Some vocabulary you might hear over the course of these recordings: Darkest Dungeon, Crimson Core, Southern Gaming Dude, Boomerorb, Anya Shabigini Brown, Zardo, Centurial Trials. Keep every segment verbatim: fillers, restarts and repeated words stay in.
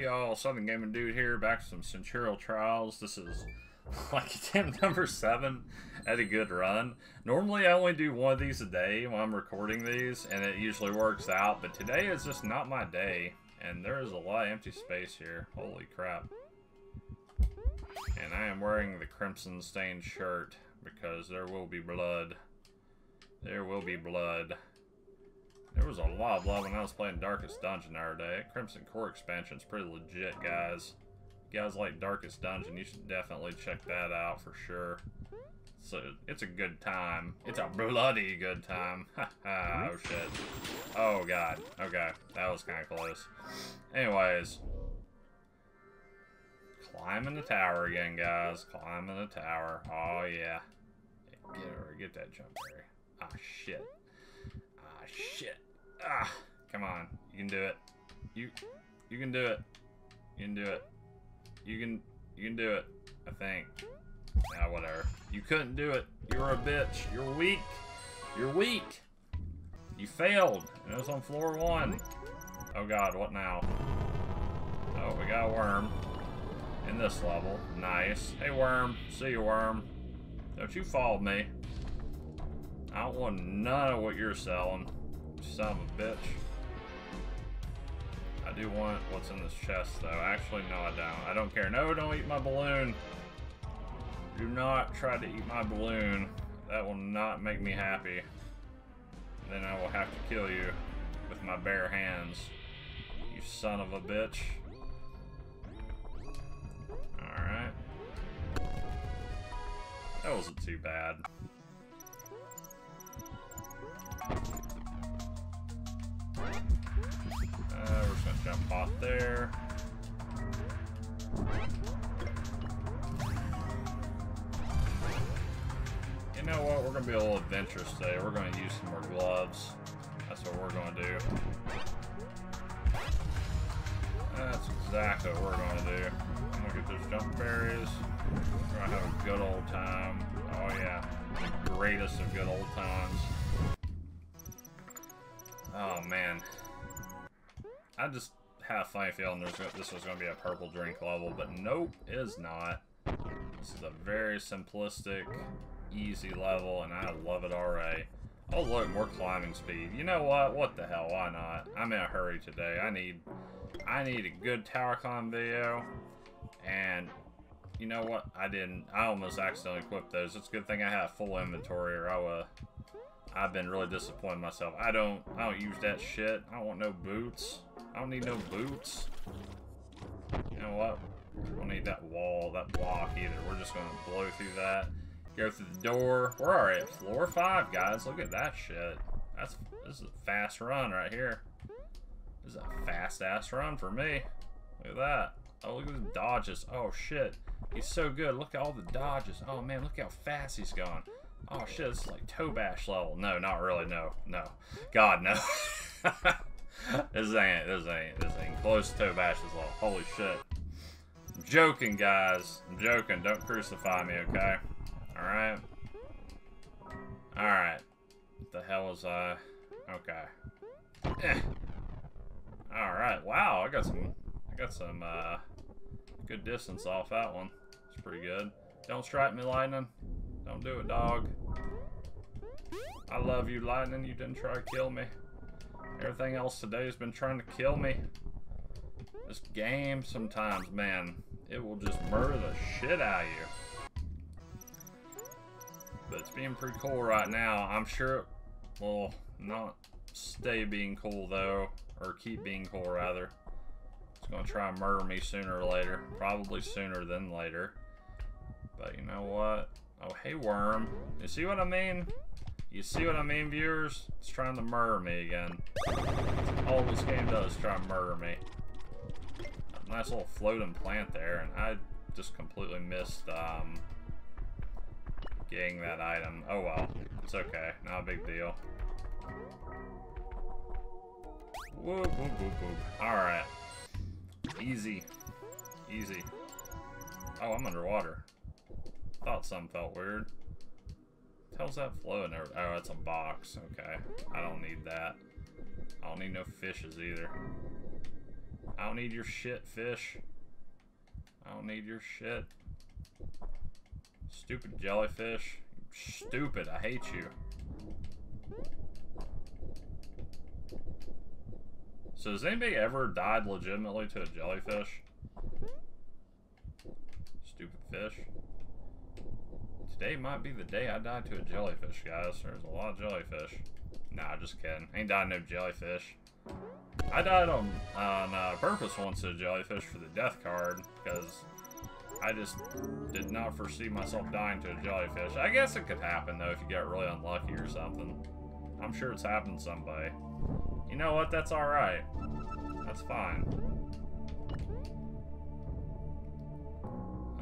Hey y'all, Southern Gaming Dude here, back to some Centurial Trials. This is like attempt number seven at a good run. Normally I only do one of these a day when I'm recording these, and it usually works out, but today is just not my day, and there is a lot of empty space here. Holy crap. And I am wearing the crimson stained shirt because there will be blood. There will be blood. There was a lot of blood when I was playing Darkest Dungeon the other day. That Crimson Core expansion's pretty legit, guys. If you guys like Darkest Dungeon, you should definitely check that out for sure. So it's a good time. It's a bloody good time. Oh shit. Oh god. Okay, that was kind of close. Anyways, climbing the tower again, guys. Climbing the tower. Oh yeah. Get over. Get that jump there. Ah shit. Ah shit. Ah, come on. You can do it. You, you can do it. You can do it. You can, you can do it. I think. Ah, whatever. You couldn't do it. You're a bitch. You're weak. You're weak. You failed. And it was on floor one. Oh god, what now? Oh, we got a worm. In this level. Nice. Hey worm. See you worm. Don't you follow me. I don't want none of what you're selling. Son of a bitch. I do want what's in this chest though. Actually, no I don't. I don't care. No, don't eat my balloon. Do not try to eat my balloon. That will not make me happy. Then I will have to kill you with my bare hands. You son of a bitch. Alright. That wasn't too bad. Uh, we're just gonna jump off there. You know what? We're gonna be a little adventurous today. We're gonna use some more gloves. That's what we're gonna do. That's exactly what we're gonna do. I'm gonna get those jump berries. We're gonna have a good old time. Oh yeah, the greatest of good old times. Oh man, I just had a funny feeling this was going to be a purple drink level, but nope, it is not. This is a very simplistic, easy level, and I love it already. Oh look, more climbing speed. You know what? What the hell? Why not? I'm in a hurry today. I need, I need a good tower climb video, and you know what? I didn't. I almost accidentally equipped those. It's a good thing I had full inventory, or I would. I've been really disappointed in myself. I don't, I don't use that shit. I don't want no boots. I don't need no boots. You know what? We don't need that wall, that block either. We're just gonna blow through that. Go through the door. We're already at floor five, guys. Look at that shit. That's, this is a fast run right here. This is a fast ass run for me. Look at that. Oh, look at the dodges. Oh shit. He's so good. Look at all the dodges. Oh man, look how fast he's going. Oh shit, this is like toe bash level. No, not really, no, no. God, no. This ain't, this ain't, this ain't close to toe bash's level. Holy shit. I'm joking, guys. I'm joking. Don't crucify me, okay? Alright? Alright. What the hell was I? Okay. Eh. Alright, wow, I got some, I got some, uh, good distance off that one. It's pretty good. Don't strike me, lightning. Don't do it, dog. I love you, lightning. You didn't try to kill me. Everything else today has been trying to kill me. This game sometimes, man, it will just murder the shit out of you. But it's being pretty cool right now. I'm sure it will not stay being cool, though. Or keep being cool, rather. It's going to try and murder me sooner or later. Probably sooner than later. But you know what? Oh, hey, worm. You see what I mean? You see what I mean, viewers? It's trying to murder me again. All this game does is try to murder me. A nice little floating plant there, and I just completely missed um, getting that item. Oh, well. It's okay. Not a big deal. Whoop, whoop, whoop, whoop. Alright. Easy. Easy. Oh, I'm underwater. Thought something felt weird. How's that floating over? Oh, it's a box. Okay. I don't need that. I don't need no fishes either. I don't need your shit, fish. I don't need your shit. Stupid jellyfish. Stupid, I hate you. So has anybody ever died legitimately to a jellyfish? Stupid fish. Today might be the day I die to a jellyfish, guys. There's a lot of jellyfish. Nah, just kidding. Ain't died no jellyfish. I died on, on uh, purpose once to a jellyfish for the death card, because I just did not foresee myself dying to a jellyfish. I guess it could happen, though, if you get really unlucky or something. I'm sure it's happened to somebody. You know what? That's alright. That's fine.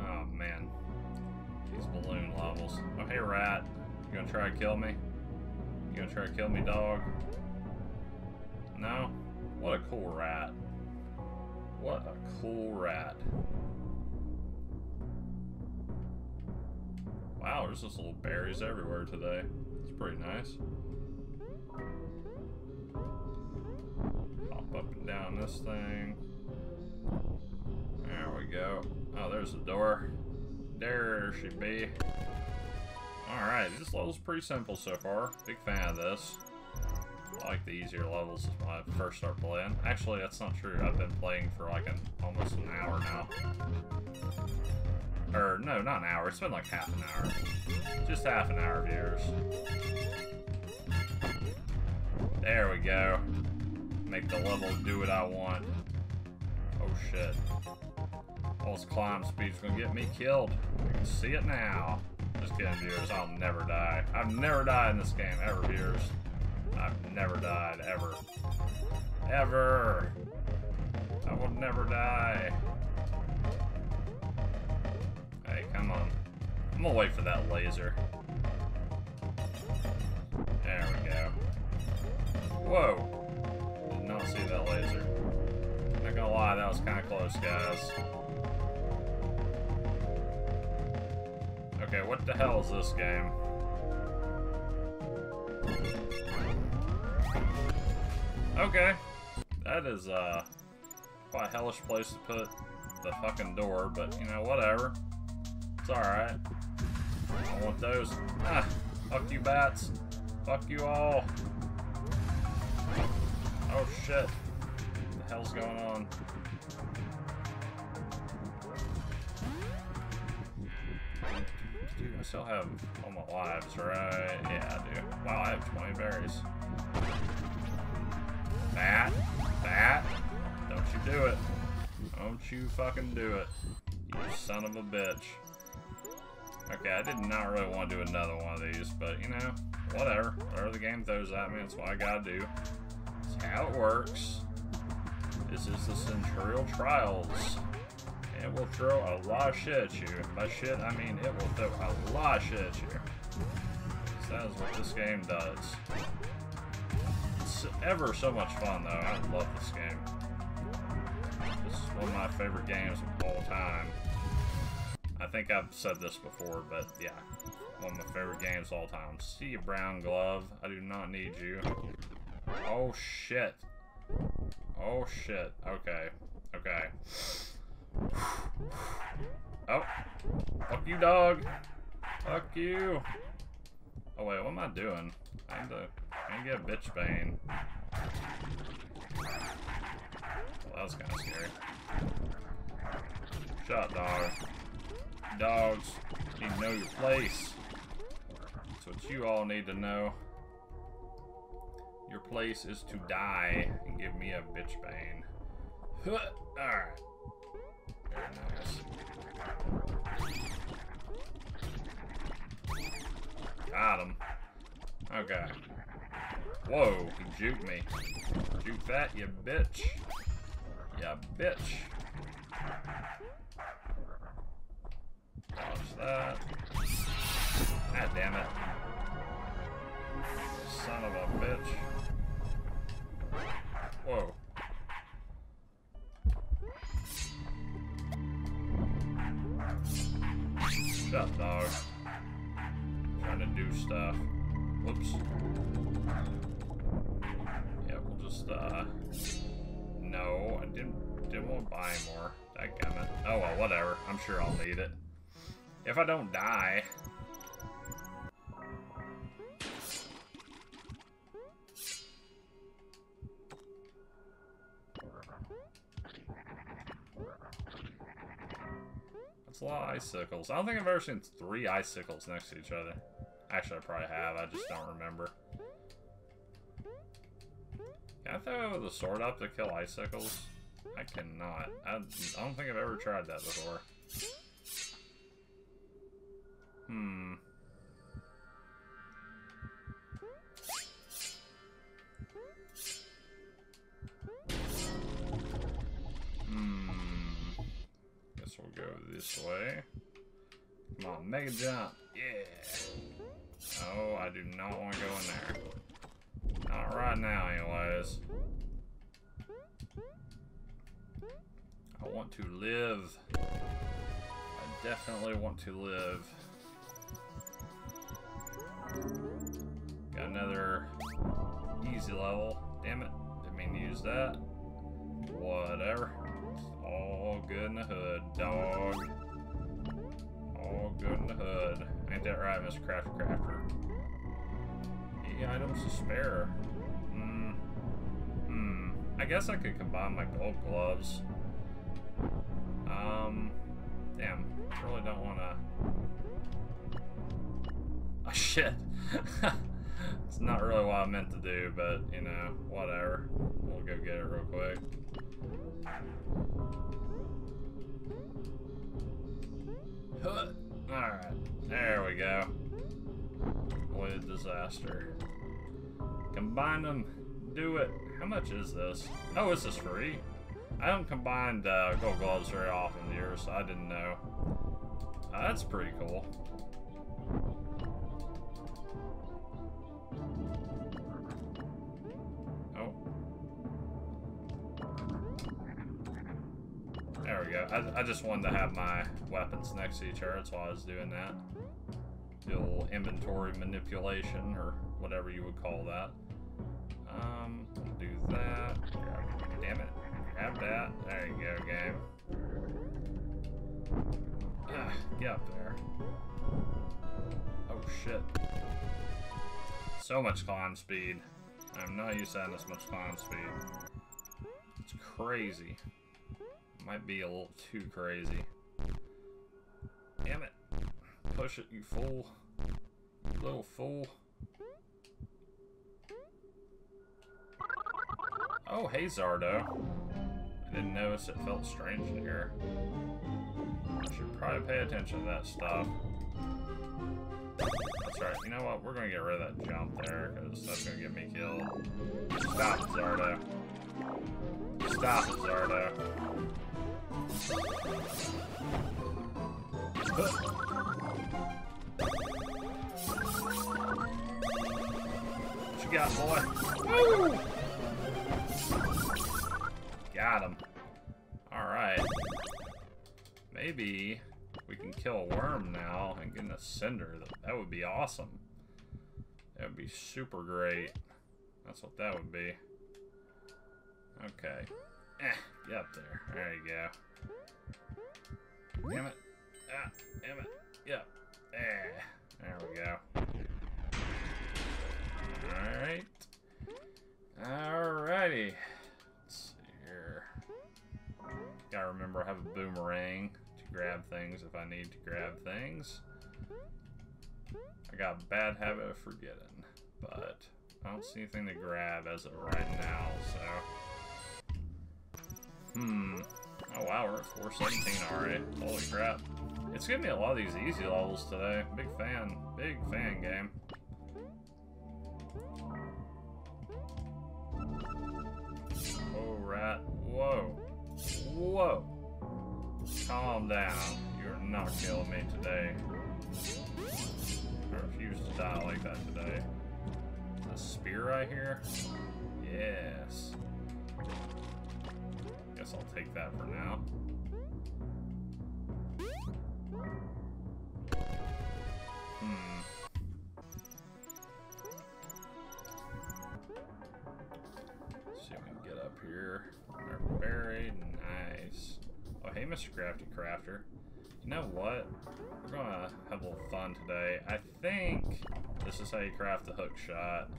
Oh, man. These balloon levels. Oh, hey, rat. You gonna try to kill me? You gonna try to kill me, dog? No? What a cool rat. What a cool rat. Wow, there's just little berries everywhere today. It's pretty nice. Pop up and down this thing. There we go. Oh, there's the door. There she be. Alright, this level's pretty simple so far. Big fan of this. I like the easier levels when I first start playing. Actually, that's not true. I've been playing for like an, almost an hour now. Or, no, not an hour. It's been like half an hour. Just half an hour, viewers. There we go. Make the level do what I want. Oh, shit. All this climb speed's gonna get me killed. I can see it now. Just kidding, viewers. I'll never die. I've never died in this game, ever, viewers. I've never died, ever. Ever! I will never die. Hey, come on. I'm gonna wait for that laser. There we go. Whoa! Did not see that laser. Not gonna lie, that was kinda close, guys. Okay, what the hell is this game? Okay, that is uh, quite a hellish place to put the fucking door, but you know, whatever. It's alright. I want those. Ah, fuck you bats. Fuck you all. Oh shit. What the hell's going on? Dude, I still have all my lives, right? Yeah, I do. Wow, I have twenty berries. Bat, bat, don't you do it. Don't you fucking do it. You son of a bitch. Okay, I did not really want to do another one of these, but you know, whatever. Whatever the game throws at me, that's what I gotta do. That's how it works. This is the Centurial Trials. It will throw a lot of shit at you. By shit, I mean it will throw a lot of shit at you. So that is what this game does. It's ever so much fun, though. I love this game. This is one of my favorite games of all time. I think I've said this before, but yeah. One of my favorite games of all time. See you, brown glove. I do not need you. Oh, shit. Oh, shit. Okay. Okay. Oh, fuck you, dog. Fuck you. Oh wait, what am I doing? I need to, I need to get a bitch bane. Well, that was kind of scary. Shut up, dog. Dogs, you need to know your place. That's what you all need to know. Your place is to die and give me a bitch bane. All right. Very nice. Got him. Okay. Whoa, he juked me. Juke that, you bitch. Ya bitch. Dodge that. God damn it. Son of a bitch. Whoa. Shut up, dog. Trying to do stuff. Whoops. Yeah, we'll just, uh... No, I didn't Didn't want to buy more. Dadgummit. Oh well, whatever. I'm sure I'll need it. If I don't die. That's a lot of icicles. I don't think I've ever seen three icicles next to each other. Actually, I probably have. I just don't remember. Can I throw the sword up to kill icicles? I cannot. I, I don't think I've ever tried that before. Hmm. Hmm. Guess we'll go this way. Come on, mega jump. Yeah. Oh, I do not want to go in there. Not right now, anyways. I want to live. I definitely want to live. Got another easy level. Damn it. Didn't mean to use that. Whatever. It's all good in the hood, dog. All good in the hood. Ain't that right, Mister Crafter Crafter? Eight items to spare. Hmm. Hmm. I guess I could combine my gold gloves. Um, damn, really don't want to... Oh, shit. It's not really what I meant to do, but, you know, whatever. We'll go get it real quick. Alright, there we go. What a disaster. Combine them. Do it. How much is this? Oh, is this free? I haven't combined uh, gold gloves very often in the year, so I didn't know. Uh, that's pretty cool. Oh. There we go. I, I just wanted to have my weapons next to each other, that's why I was doing that. The little inventory manipulation, or whatever you would call that. Um, do that. Damn it. Have that. There you go, game. Ugh, get up there. Oh, shit. So much climb speed. I'm not used to having this much climb speed. It's crazy. Might be a little too crazy. Damn it. Push it, you fool. You little fool. Oh, hey, Zardo. I didn't notice it felt strange in here. I should probably pay attention to that stuff. That's right. You know what? We're gonna get rid of that jump there, because that's gonna get me killed. Stop it, Zardo. Stop it, Zardo. What you got, boy? Woo! Got him. Alright. Maybe we can kill a worm now and get in a cinder. That would be awesome. That would be super great. That's what that would be. Okay. Eh, get up there. There you go. Damn it. Ah, damn it. Yep. Yeah. Eh. There we go. Alright. Alrighty. Gotta remember I have a boomerang to grab things if I need to grab things. I got a bad habit of forgetting, but I don't see anything to grab as of right now, so. Hmm. Oh wow, we're at four seventeen already. Holy crap. It's giving me a lot of these easy levels today. Big fan. Big fan game. Oh rat. Whoa. Whoa! Calm down. You're not killing me today. I refuse to die like that today. A spear right here? Yes. Guess I'll take that for now. Hmm. Let's see if we can get up here. They're buried. Nice. Mister Crafty Crafter. You know what? We're gonna have a little fun today. I think this is how you craft the hook shot.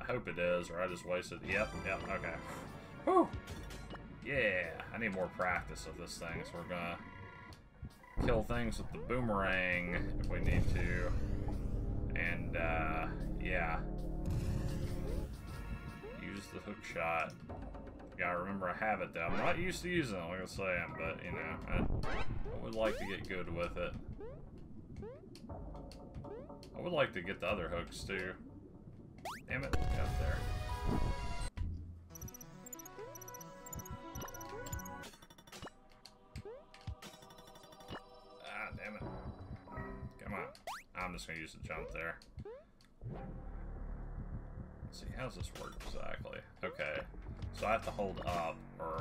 I hope it is, or I just wasted. Yep, yep, okay. Whew! Yeah, I need more practice of this thing, so we're gonna kill things with the boomerang if we need to. And, uh, yeah. Use the hook shot. Gotta remember I have it though. I'm not used to using it, like I was saying, but, you know, I, I would like to get good with it. I would like to get the other hooks too. Damn it, get up there. Ah, damn it. Come on. I'm just gonna use the jump there. Let's see, how's this work exactly? Okay. So I have to hold up, or...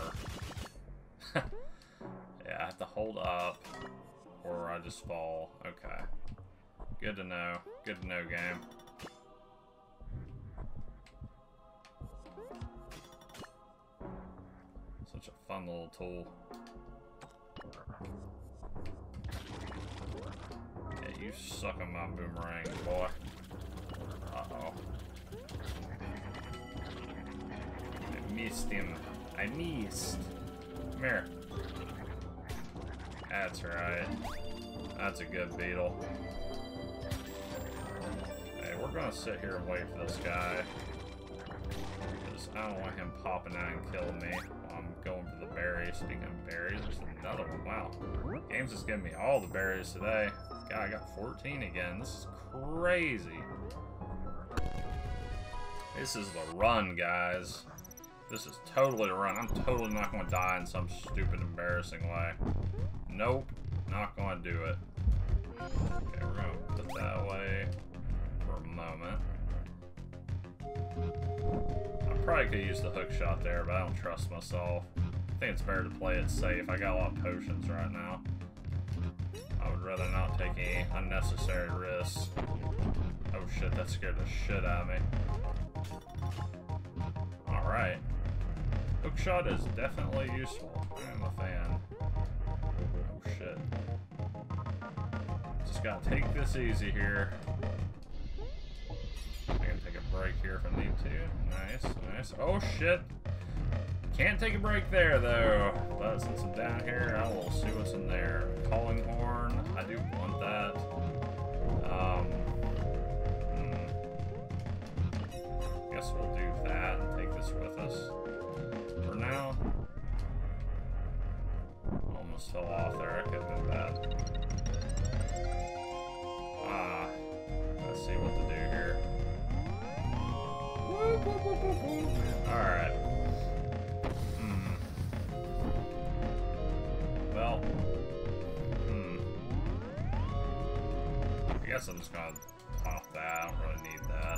yeah, I have to hold up, or I just fall. Okay. Good to know. Good to know, game. Such a fun little tool. Yeah, you suck on my boomerang, boy. Uh-oh. Missed him. I missed. Come here. That's right. That's a good beetle. Hey, we're gonna sit here and wait for this guy. Because I don't want him popping out and killing me. I'm going for the berries. Speaking of berries, there's another one. Wow. Game's just giving me all the berries today. God, I got fourteen again. This is crazy. This is the run, guys. This is totally a run. I'm totally not going to die in some stupid, embarrassing way. Nope. Not going to do it. Okay, we're going to put that away for a moment. I probably could use the hook shot there, but I don't trust myself. I think it's better to play it safe. I got a lot of potions right now. I would rather not take any unnecessary risks. Oh shit, that scared the shit out of me. Alright. Hookshot is definitely useful. I'm a fan. Oh shit. Just gotta take this easy here. I can take a break here if I need to. Nice, nice. Oh shit! Can't take a break there though. But since I'm down here, I will see what's in there. Calling horn. I do want that. Um. Hmm. Guess we'll do that. Take this with us for now. Almost fell off there. I could do that. Ah. Let's see what to do here. Alright. Hmm. Well. Hmm. I guess I'm just gonna pop that. I don't really need that.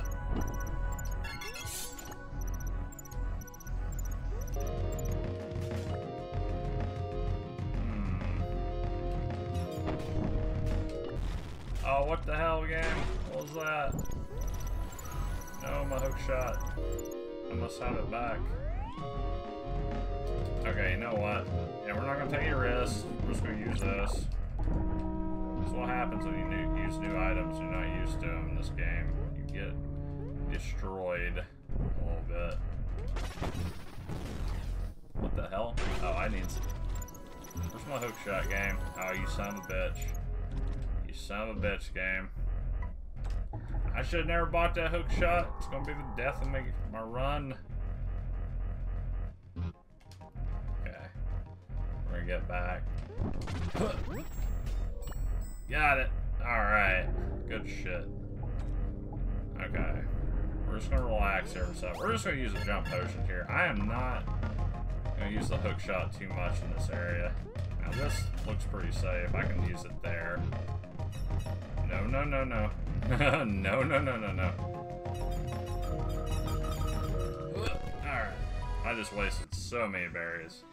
Oh, what the hell, game? What was that? No, my hook shot. I must have it back. Okay, you know what? Yeah, we're not gonna take any risks. We're just gonna use this. This is what happens when you use new items. You're not used to them in this game. You get destroyed a little bit. What the hell? Oh, I need some. Where's my hook shot, game? Oh, you son of a bitch. Son of a bitch, game. I should have never bought that hook shot. It's gonna be the death of my, my run. Okay. We're gonna get back. Got it. Alright. Good shit. Okay. We're just gonna relax here for a second. We're just gonna use a jump potion here. I am not gonna use the hook shot too much in this area. Now, this looks pretty safe. I can use it there. No, no, no, no. no, no, no, no, no. Alright. I just wasted so many berries.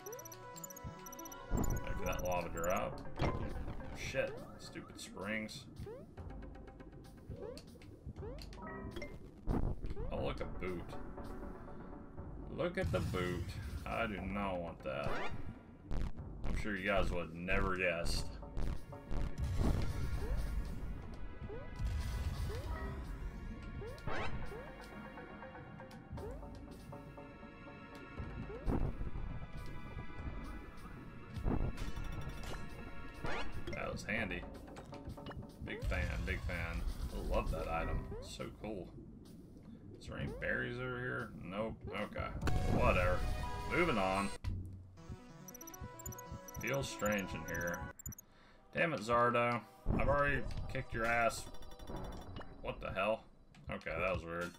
Maybe that lava drop. Shit. Stupid springs. Oh, look at boot. Look at the boot. I do not want that. I'm sure you guys would have never guessed. That was handy. Big fan, big fan. I love that item. It's so cool. Is there any berries over here? Nope. Okay. Whatever. Moving on. Feels strange in here. Damn it, Zardo. I've already kicked your ass. What the hell? Okay, that was weird.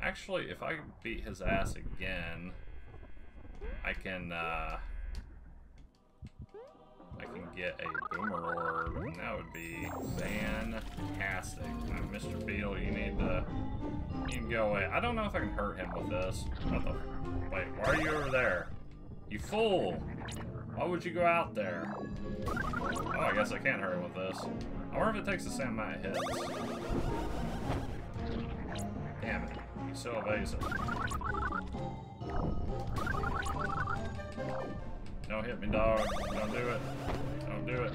Actually, if I beat his ass again, I can, uh... I can get a Boomerorb, and that would be fantastic. Now, Mister Beal, you need to... You can go away. I don't know if I can hurt him with this. What the... Wait, why are you over there? You fool! Why would you go out there? Oh, I guess I can't hurt him with this. I wonder if it takes the same amount of hits. Damn it. He's so evasive. Don't hit me, dog. Don't do it. Don't do it.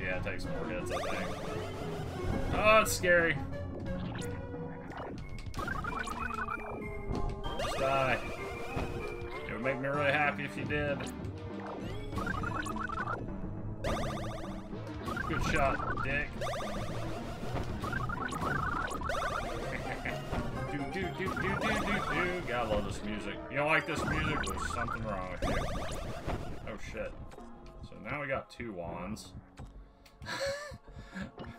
Yeah, it takes more hits, I think. Oh, it's scary. Just die. It would make me really happy if you did. Good shot, dick. Do, do, do, do, do. Gotta love this music. You don't like this music? There's something wrong with you. Oh shit. So now we got two wands.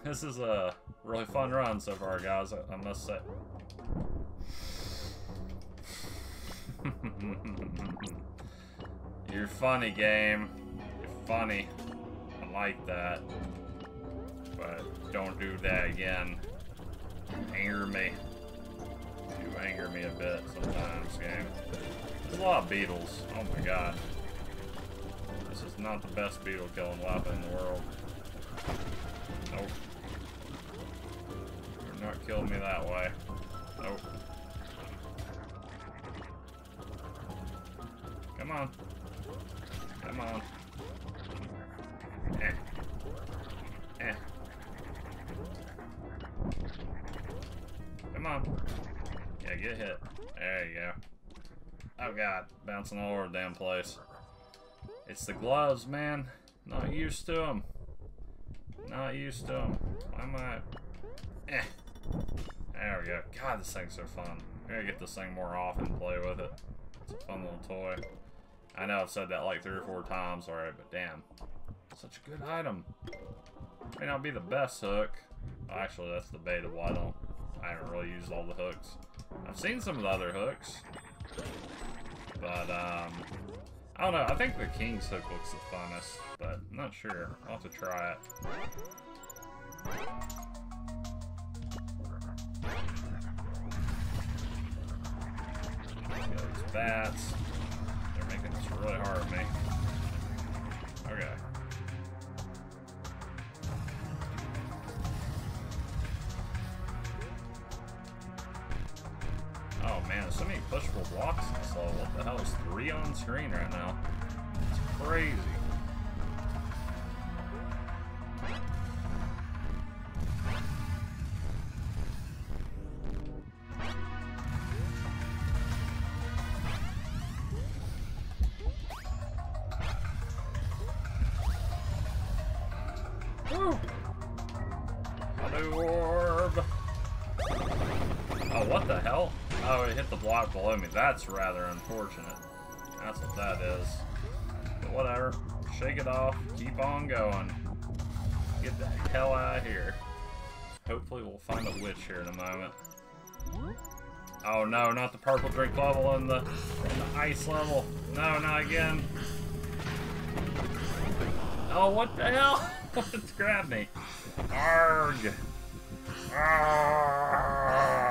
This is a really fun run so far, guys, I, I must say. You're funny, game. You're funny. I like that. But don't do that again. Anger me. You anger me a bit sometimes, game. There's a lot of beetles. Oh my god. This is not the best beetle killing weapon in the world. Nope. You're not killing me that way. Nope. Come on. Come on. Eh. Eh. Come on. Yeah, get hit. There you go. Oh god, bouncing all over the damn place. It's the gloves, man. Not used to them. Not used to them. Why am I... Eh. There we go. God, this thing's so fun. I gotta get this thing more often and play with it. It's a fun little toy. I know I've said that like three or four times already, but damn. Such a good item. May not be the best hook. Well, actually, that's debatable. I don't... I haven't really used all the hooks. I've seen some of the other hooks. But, um... I don't know. I think the King's hook looks the funnest. But, I'm not sure. I'll have to try it. Those bats. They're making this really hard on me. Okay. Man, there's so many pushable blocks in this level. What the hell is three on screen right now? It's crazy. Below me. That's rather unfortunate. That's what that is. But whatever. Shake it off. Keep on going. Get the hell out of here. Hopefully we'll find a witch here in a moment. Oh no, not the purple drink level and the, and the ice level. No, not again. Oh, what the hell? It's grabbed me. Arrgh. Arrgh.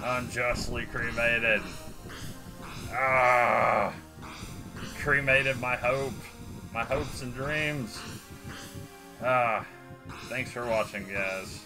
Unjustly cremated. Ah, cremated my hope, my hopes and dreams. Ah, Thanks for watching, guys.